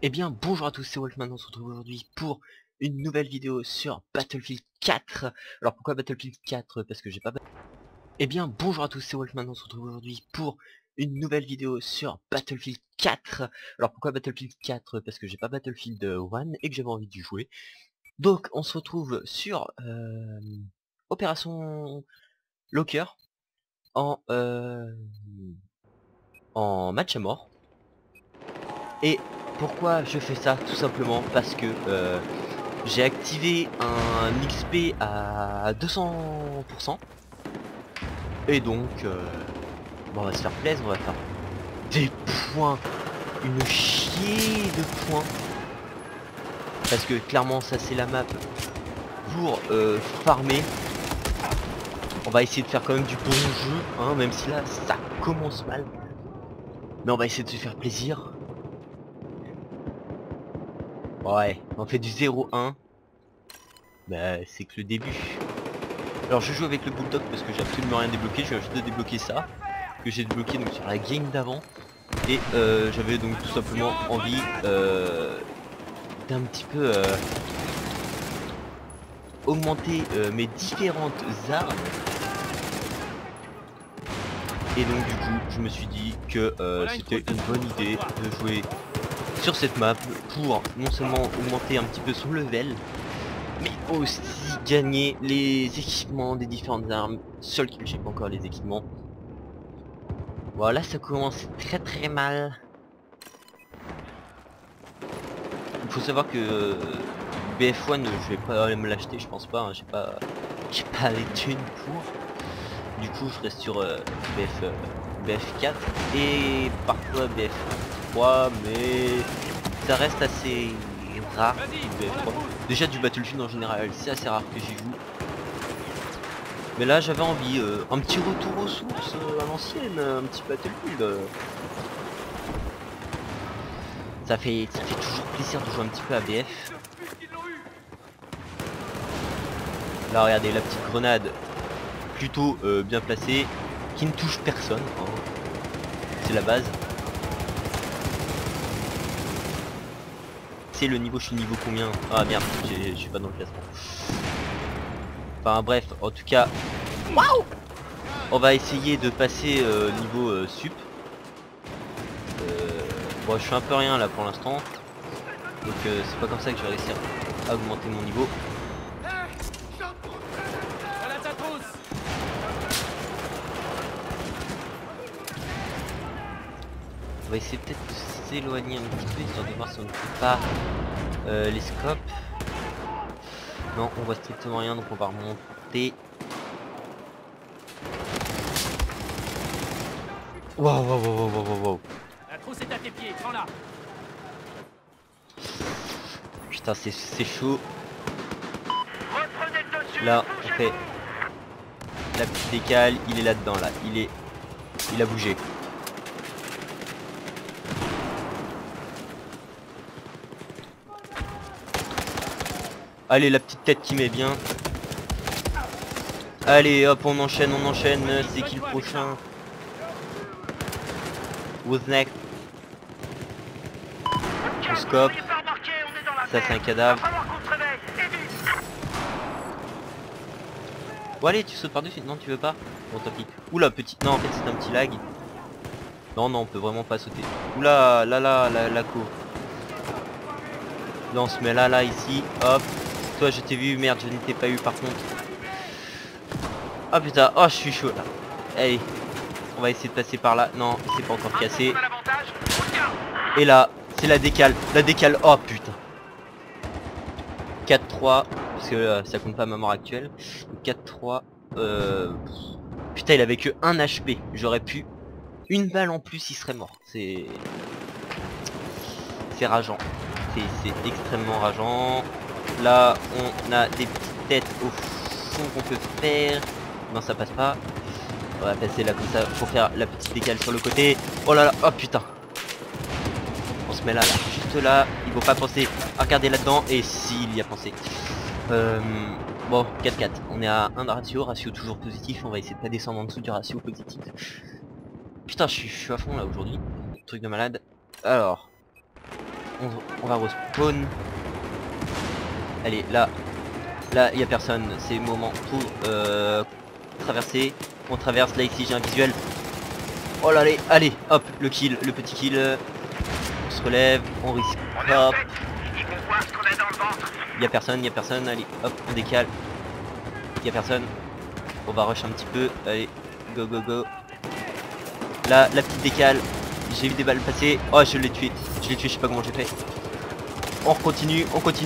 Eh bien bonjour à tous, c'est Wolfman, on se retrouve aujourd'hui pour une nouvelle vidéo sur Battlefield 4. Alors pourquoi Battlefield 4? Parce que j'ai pas... Eh bien bonjour à tous, c'est Wolfman, on se retrouve aujourd'hui pour une nouvelle vidéo sur Battlefield 4. Alors pourquoi Battlefield 4? Parce que j'ai pas Battlefield 1 et que j'avais envie d'y jouer. Donc on se retrouve sur Opération Locker en match à mort. Et pourquoi je fais ça? Tout simplement parce que j'ai activé un XP à 200%. Et donc, bon, on va se faire plaisir, on va faire des points. Une chier de points. Parce que clairement, ça c'est la map pour farmer. On va essayer de faire quand même du bon jeu, hein, même si là, ça commence mal. Mais on va essayer de se faire plaisir. Ouais, on fait du 0-1. Bah c'est que le début. Alors je joue avec le bulldog parce que j'ai absolument rien débloqué. Je viens juste de débloquer ça, que j'ai débloqué donc sur la game d'avant. Et j'avais donc tout simplement envie d'un petit peu augmenter mes différentes armes. Et donc du coup je me suis dit que c'était une bonne idée de jouer sur cette map pour non seulement augmenter un petit peu son level, mais aussi gagner les équipements des différentes armes. Seul que j'ai pas encore les équipements. Voilà, ça commence très très mal. Il faut savoir que BF1 je vais pas me l'acheter, je pense pas, hein, j'ai pas les thunes pour. Du coup je reste sur BF4 et parfois BF1. Mais ça reste assez rare. Déjà du Battlefield en général, c'est assez rare que j'y joue. Mais là j'avais envie, un petit retour aux sources à l'ancienne, un petit Battlefield. Ça fait toujours plaisir de jouer un petit peu à BF. Là regardez la petite grenade, plutôt bien placée, qui ne touche personne, hein. C'est la base. Le niveau, je suis niveau combien? Ah merde, je suis pas dans le classement. Enfin bref, en tout cas, waouh, on va essayer de passer niveau sup. Bon, je suis un peu rien là pour l'instant, donc c'est pas comme ça que je vais réussir à augmenter mon niveau. On va essayer peut-être de s'éloigner un petit peu histoire de voir si on ne fait pas les scopes. Non, on voit strictement rien, donc on va remonter. Waouh, waouh, waouh, waouh, waouh. La trousse est à tes pieds, prends-la. Putain, c'est chaud. Là, on fait la petite décale. Il est là-dedans, là. Il a bougé. Allez, la petite tête qui met bien. Allez, hop, on enchaîne, c'est qui le prochain? Who's next? On scope. Ça, c'est un cadavre. Bon, allez, tu sautes par-dessus. Non, tu veux pas? Bon, tant pis. Oula, petit... Non, en fait, c'est un petit lag. Non, non, on peut vraiment pas sauter. Oula, la cour. Là, on se met là, ici. Hop. Toi je t'ai vu, merde, je ne t'ai pas eu par contre. Ah putain, oh je suis chaud là. Allez, on va essayer de passer par là. Non, c'est pas encore cassé. Et là, c'est la décale. La décale, oh putain. 4-3, parce que ça compte pas ma mort actuelle. 4-3, putain, il avait que 1 HP. J'aurais pu... Une balle en plus, il serait mort. C'est rageant. C'est extrêmement rageant. Là on a des petites têtes au fond qu'on peut faire. Non, ça passe pas. On va passer là comme ça pour faire la petite décale sur le côté. Oh là là, oh putain. On se met là, juste là. Il faut pas penser à regarder là-dedans. Et s'il y a pensé. Bon, 4-4. On est à 1 ratio, toujours positif. On va essayer de pas descendre en dessous du ratio positif. Putain, je suis à fond là aujourd'hui. Truc de malade. Alors. on va respawn. Allez, là, là il n'y a personne, c'est le moment pour traverser. On traverse, là ici j'ai un visuel. Oh là, allez, allez, hop, le kill, le petit kill. On se relève, on risque. Hop. Il n'y a personne, il n'y a personne, allez, hop, on décale. Il n'y a personne. On va rush un petit peu, allez, go go go. Là, la petite décale. J'ai vu des balles passer. Oh, je l'ai tué. Je l'ai tué, je sais pas comment j'ai fait. On continue,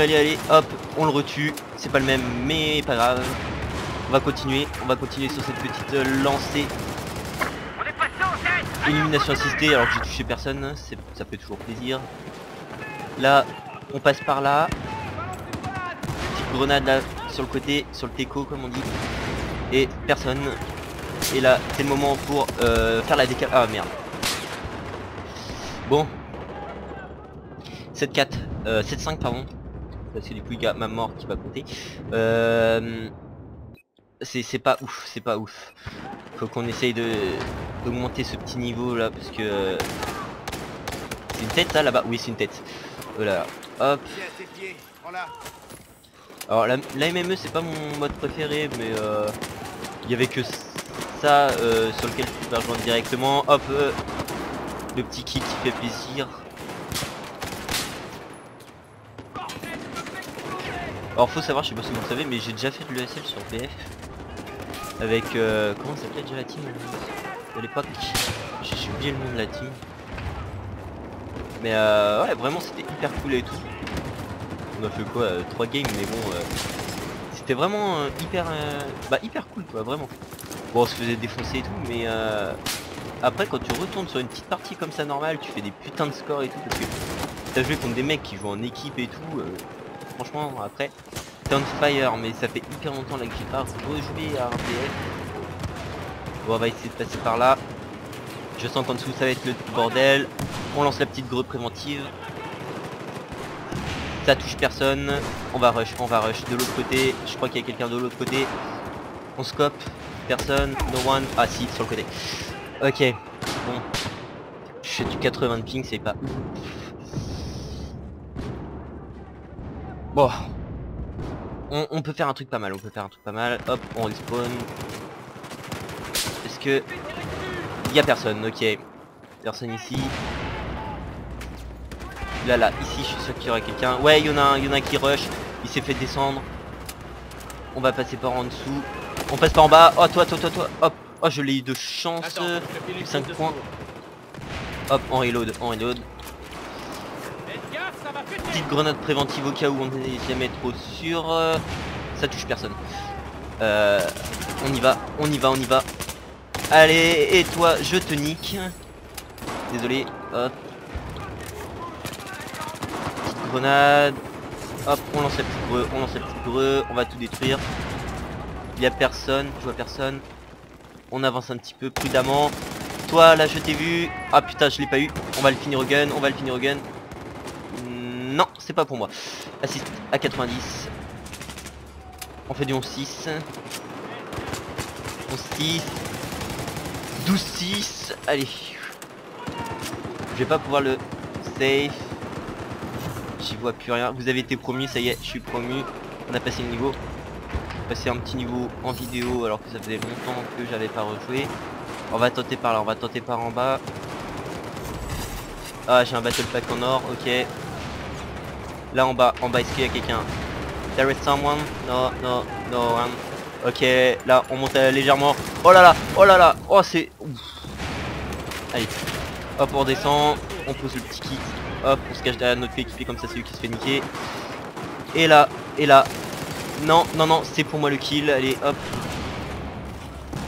allez, allez, hop, on le retue. C'est pas le même, mais pas grave. On va continuer sur cette petite lancée. Élimination assistée, alors que j'ai touché personne, ça fait toujours plaisir. Là, on passe par là. Petite grenade là, sur le côté, sur le teco comme on dit. Et personne. Et là, c'est le moment pour faire la décale. Ah merde. Bon. 7-4. 7-5 pardon. Parce que du coup il y a ma mort qui va compter. C'est pas ouf, c'est pas ouf. Faut qu'on essaye de d'augmenter ce petit niveau là parce que.. C'est une tête ça là-bas. Oui c'est une tête. Voilà. Hop. Alors la MME c'est pas mon mode préféré mais il y avait que ça sur lequel tu peux rejoindre directement. Hop le petit kick qui fait plaisir. Alors faut savoir, je sais pas si vous le savez, mais j'ai déjà fait de l'ESL sur PF. Avec comment ça s'appelait déjà la team à l'époque, j'ai oublié le nom de la team. Mais ouais vraiment c'était hyper cool et tout. On a fait quoi 3 games mais bon c'était vraiment hyper hyper cool quoi vraiment. Bon on se faisait défoncer et tout mais après quand tu retournes sur une petite partie comme ça normale tu fais des putains de scores et tout parce que t'as joué contre des mecs qui jouent en équipe et tout. Franchement après t'es on fire mais ça fait hyper longtemps là que j'ai pas rejoué à RDF. Bon on va essayer de passer par là. Je sens qu'en dessous ça va être le bordel. On lance la petite grue préventive. Ça touche personne. On va rush de l'autre côté. Je crois qu'il y a quelqu'un de l'autre côté. On scope. Personne. No one. Ah si, sur le côté. Ok. Bon. Je suis du 80 de ping, c'est pas ouf. Bon. On peut faire un truc pas mal. On peut faire un truc pas mal. Hop, on respawn. Est-ce que... Il y a personne. Ok. Personne ici. Là là, ici je suis sûr qu'il y aura quelqu'un. Ouais il y en a un qui rush. Il s'est fait descendre. On va passer par en dessous. On passe par en bas. Oh toi. Hop. Oh je l'ai eu de chance. Attends, 5 points. Hop on reload. Petite grenade préventive au cas où on n'est jamais trop sûr. Ça touche personne. On y va. Allez et toi je te nique. Désolé. Hop. Grenade. Hop, on lance la petite greu, on va tout détruire. Il y a personne, je vois personne. On avance un petit peu prudemment. Toi là je t'ai vu. Ah putain je l'ai pas eu. On va le finir au gun. Non, c'est pas pour moi. Assist à 90. On fait du 11-6. 11-6. 12-6. Allez. Je vais pas pouvoir le save. J'y vois plus rien. Vous avez été promis, ça y est, je suis promu. On a passé le niveau. On a passé un petit niveau en vidéo alors que ça faisait longtemps que j'avais pas rejoué. On va tenter par là, on va tenter par en bas. Ah j'ai un battle pack en or, ok. Là en bas est-ce qu'il y a quelqu'un? There is someone? No one. Ok, là on monte légèrement. Oh là là. Oh c'est... Allez. Hop on descend. On pose le petit kick. Hop, on se cache derrière notre équipier comme ça, c'est lui qui se fait niquer. Et là. Non, c'est pour moi le kill. Allez, hop.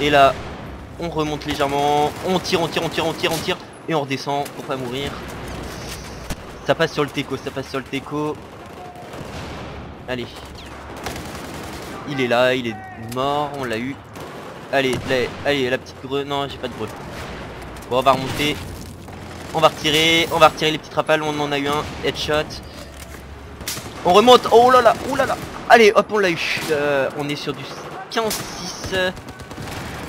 Et là, on remonte légèrement. On tire. Et on redescend pour pas mourir. Ça passe sur le teco. Allez. Il est là, il est mort, on l'a eu. Allez, la petite greu. Non, j'ai pas de greu. Bon, on va remonter. On va retirer les petites rafales, on en a eu un, headshot. On remonte, oh là là. Allez, hop, on l'a eu. On est sur du 15-6.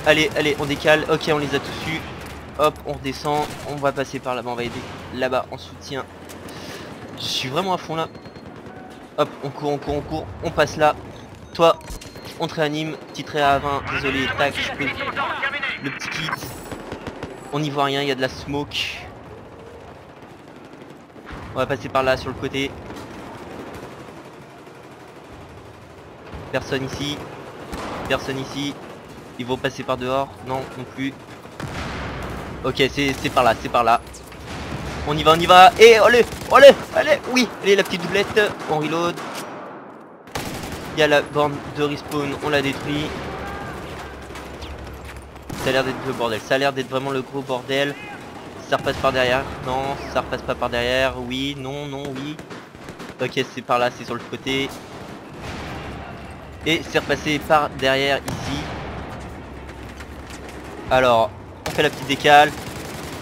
Allez, on décale, ok, on les a tous eu. Hop, on redescend, on va passer par là-bas, on va aider là-bas en soutien. Je suis vraiment à fond là. Hop, on court, on passe là. Toi, on te réanime. Petit réa à 20, désolé, tac, je peux... Le petit kit. On n'y voit rien, il y a de la smoke. On va passer par là, sur le côté. Personne ici. Personne ici. Ils vont passer par dehors. Non, non plus. Ok, c'est par là, c'est par là. On y va. Et allez, allez, allez. Oui, allez, la petite doublette. On reload. Il y a la borne de respawn, on la détruit. Ça a l'air d'être le bordel. Ça a l'air d'être vraiment le gros bordel. Ça repasse par derrière. Non, ça repasse pas par derrière. Oui, non, non, oui. Ok, c'est par là, c'est sur le côté. Et c'est repassé par derrière ici. Alors, on fait la petite décale.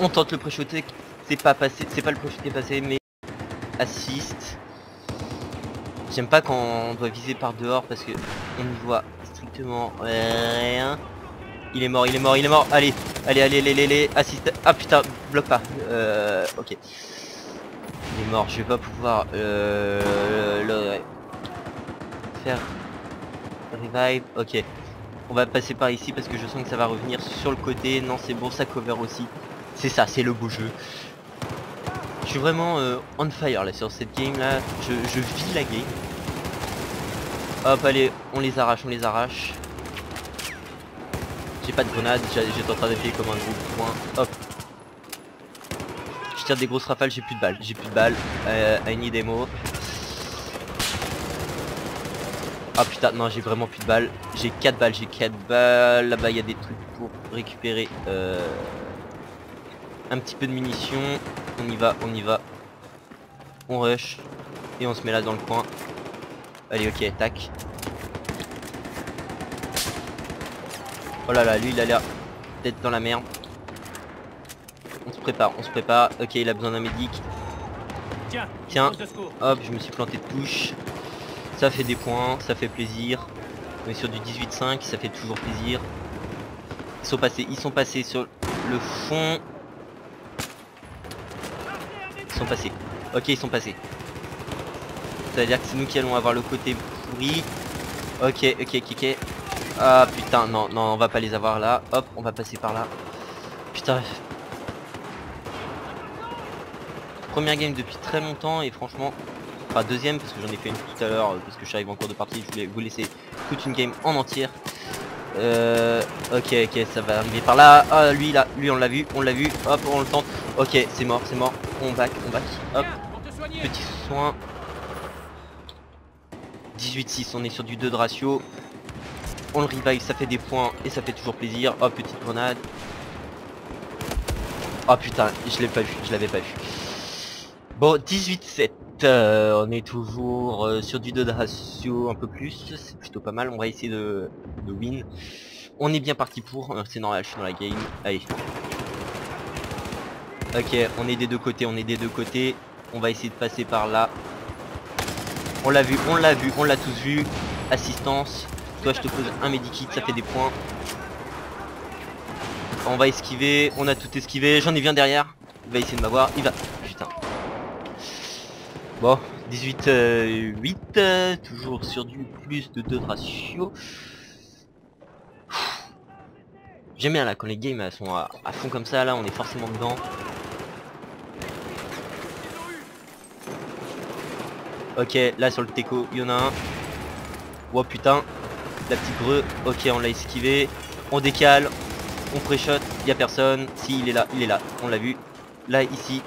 On tente le pré-shooté. C'est pas passé, c'est pas le pré-shooté passé, mais assiste. J'aime pas quand on doit viser par dehors parce que on ne voit strictement rien. Il est mort. Allez, assiste. Ah putain, bloque pas. Ok. Il est mort, je vais pas pouvoir faire. Revive, ok. On va passer par ici parce que je sens que ça va revenir sur le côté. Non, c'est bon, ça cover aussi. C'est ça, c'est le beau jeu. Je suis vraiment on fire là sur cette game là. Je vis la game. Hop, allez, on les arrache. J'ai pas de grenade, j'étais en train d'appuyer comme un gros point. Hop. Je tire des grosses rafales, j'ai plus de balles. I need ammo. Ah putain, non, j'ai vraiment plus de balles. J'ai 4 balles. Là-bas, il y a des trucs pour récupérer un petit peu de munitions. On y va. On rush. Et on se met là dans le coin. Allez, ok, tac. Oh là là, lui, il a l'air d'être dans la merde. On se prépare. Ok, il a besoin d'un médic. Tiens. Hop, je me suis planté de touche. Ça fait des points, ça fait plaisir. On est sur du 18-5, ça fait toujours plaisir. Ils sont passés sur le fond. Ils sont passés. Ça veut dire que c'est nous qui allons avoir le côté pourri. Ok. Ah putain, non, on va pas les avoir là. Hop, on va passer par là. Putain. Première game depuis très longtemps et franchement... Enfin deuxième parce que j'en ai fait une tout à l'heure parce que je suis arrivé en cours de partie, je voulais vous laisser toute une game en entière. Ok, ça va arriver par là. Ah lui on l'a vu, hop on le tente. Ok, c'est mort, on back, hop, petit soin. 18-6, on est sur du 2 de ratio. On le revive, ça fait des points et ça fait toujours plaisir. Oh petite grenade. Oh putain, je l'avais pas vu. Bon, 18-7. On est toujours sur du 2 de ratio un peu plus, c'est plutôt pas mal, on va essayer de win. On est bien parti pour, c'est normal, je suis dans la game, allez. Ok, on est des deux côtés, on va essayer de passer par là. On l'a vu, on l'a tous vu. Assistance, toi je te pose un medikit, ça fait des points. On va esquiver, on a tout esquivé, j'en ai bien derrière. Il va essayer de m'avoir, il va... Putain. Bon, 18-8, toujours sur du plus de 2 de ratio. J'aime bien là, quand les games sont à fond comme ça, là on est forcément dedans. Ok, là sur le teco, il y en a un. Oh putain, la petite greu, ok on l'a esquivé. On décale, on pré-shot, il n'y a personne. Si, il est là, on l'a vu. Là, ici,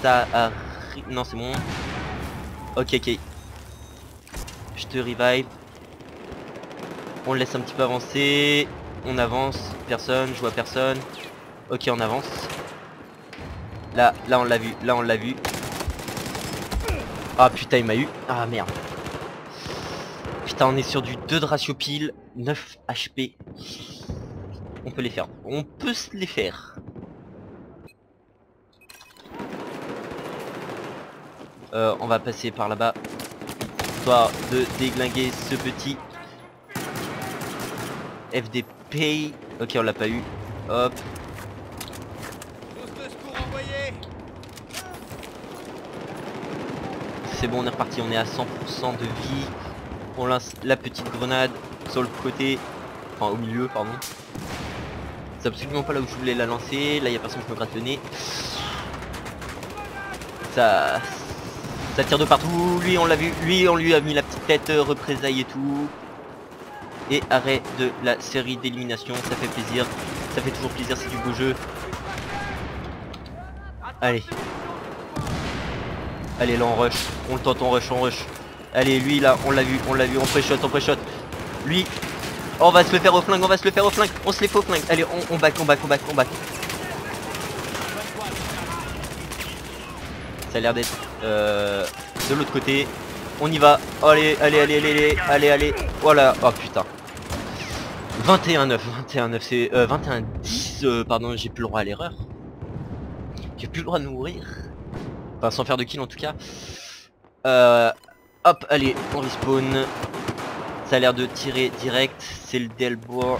ça a... Non, c'est bon. Ok. Je te revive. On le laisse un petit peu avancer. On avance. Personne, je vois personne. Ok, on avance. Là on l'a vu. Ah putain, il m'a eu. Ah merde. Putain, on est sur du 2 de ratio pile. 9 HP. On peut se les faire. On va passer par là-bas, histoire de déglinguer ce petit FDP. Ok, on l'a pas eu. Hop. c'est bon, on est reparti, on est à 100% de vie. On lance la petite grenade sur le côté, enfin au milieu, pardon. C'est absolument pas là où je voulais la lancer. Là, il n'y a personne qui me gratte le nez. Ça tire de partout. Lui, on l'a vu. Lui, on lui a mis la petite tête, représailles et tout. Et arrêt de la série d'élimination. Ça fait plaisir. Ça fait toujours plaisir, c'est du beau jeu. Allez. Allez, là, on rush. On le tente, on rush, on rush. Allez, lui, là, on l'a vu. On pré-shot, on pré-shot. Lui... on va se le faire au flingue, on va se le faire au flingue, on se les fait au flingue. Allez, on back. Ça a l'air d'être de l'autre côté. On y va. Allez. Voilà. Oh putain. 21-9, c'est 21-10. Pardon, j'ai plus le droit à l'erreur. J'ai plus le droit de mourir. Enfin, sans faire de kill en tout cas. Hop, allez, on respawn. Ça a l'air de tirer direct, c'est le Delbois.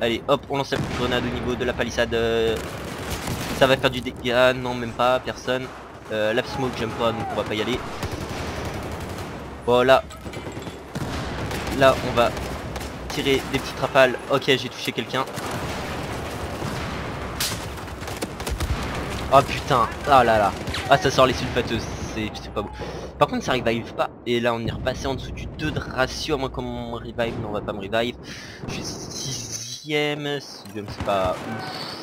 Allez hop, on lance la petite grenade au niveau de la palissade. Ça va faire du dégât, non même pas, personne. La smoke j'aime pas, donc on va pas y aller. Voilà. Là on va tirer des petites rafales. Ok, j'ai touché quelqu'un. Oh putain, ah là là. Ah ça sort les sulfateuses, c'est pas beau. Par contre ça revive pas, et là on est repassé en dessous du 2 de ratio, à moins qu'on me revive, mais on va pas me revive. Je suis 6ème, c'est pas ouf.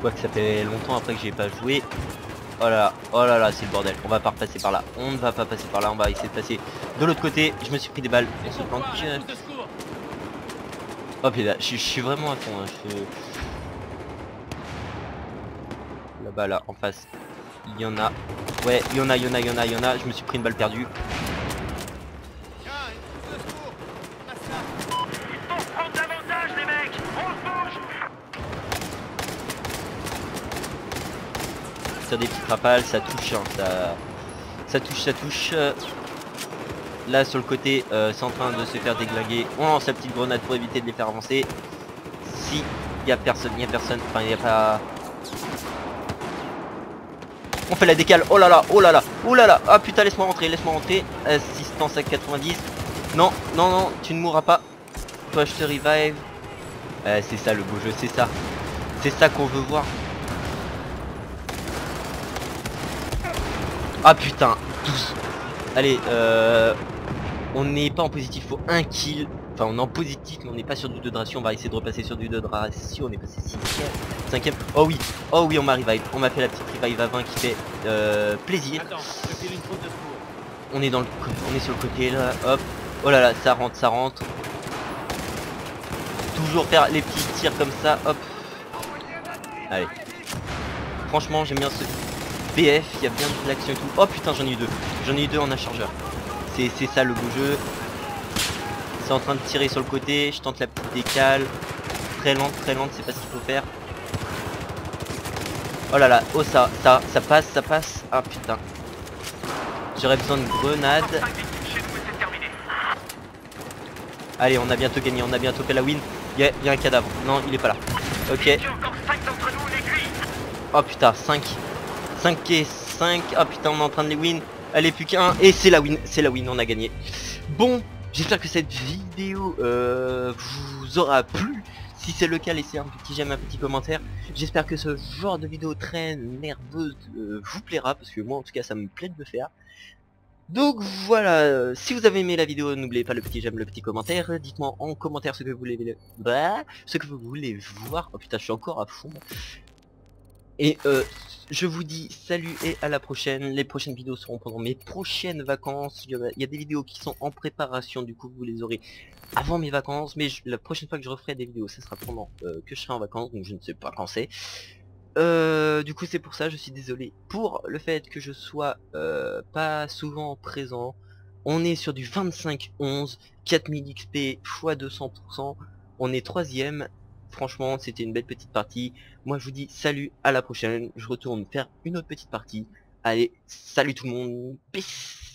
Quoique ça fait longtemps après que j'ai pas joué. Oh là là, c'est le bordel, on va pas repasser par là, on ne va pas passer par là, on va essayer de passer de l'autre côté. Je me suis pris des balles, elles se plantent. Hop et là, je suis vraiment à fond, hein. Là-bas là, en face. Il y en a, ouais, il y en a, je me suis pris une balle perdue. Ça des petites rafales, ça touche, hein, ça touche. Là sur le côté, c'est en train de se faire déglinguer. On lance la petite grenade pour éviter de les faire avancer. Si, il y a personne, enfin il n'y a pas... On fait la décale, oh là là, ah putain laisse-moi rentrer, assistance à 90, non, tu ne mourras pas, toi je te revive, c'est ça le beau jeu, c'est ça qu'on veut voir. Ah putain, 12, allez, on n'est pas en positif, faut un kill, enfin on est en positif, mais on n'est pas sur du 2 de ratio, on va essayer de repasser sur du 2 de ratio, on est passé 6ème. 5ème. Oh oui, on m'a revive. On m'a fait la petite revive à 20 qui fait plaisir. On est sur le côté là. Hop. Oh là là, ça rentre. Toujours faire les petits tirs comme ça. Hop. Allez. Franchement, j'aime bien ce BF. Il y a bien de l'action et tout. Oh putain, j'en ai eu deux en un chargeur. C'est ça le beau jeu. C'est en train de tirer sur le côté. Je tente la petite décale. Très lente. C'est pas ce qu'il faut faire. Oh là là, oh ça passe, ah putain. J'aurais besoin de grenades. Allez, on a bientôt gagné, on a bientôt fait la win. Il y a un cadavre, non il est pas là. Ok. Oh putain, 5 et 5, ah putain on est en train de les win. Allez plus qu'un, et c'est la win, on a gagné. Bon, j'espère que cette vidéo vous aura plu. Si c'est le cas, laissez un petit j'aime, un petit commentaire. J'espère que ce genre de vidéo très nerveuse vous plaira, parce que moi en tout cas ça me plaît de le faire. Donc voilà, si vous avez aimé la vidéo, n'oubliez pas le petit j'aime, le petit commentaire. Dites-moi en commentaire ce que vous voulez, voir. Oh putain, je suis encore à fond. Et je vous dis salut et à la prochaine. Les prochaines vidéos seront pendant mes prochaines vacances. Il y a des vidéos qui sont en préparation, du coup vous les aurez avant mes vacances, mais la prochaine fois que je referai des vidéos, ça sera pendant que je serai en vacances, donc je ne sais pas quand c'est. Du coup c'est pour ça, je suis désolé pour le fait que je sois pas souvent présent. On est sur du 25-11, 4000 XP x 200%, on est 3ème. Franchement c'était une belle petite partie. Moi je vous dis salut, à la prochaine. Je retourne faire une autre petite partie. Allez, salut tout le monde, peace.